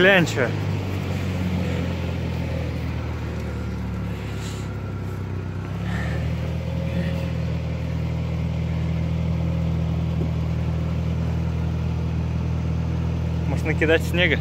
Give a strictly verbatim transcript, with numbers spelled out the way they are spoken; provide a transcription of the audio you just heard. глянь, что. Может накидать снега?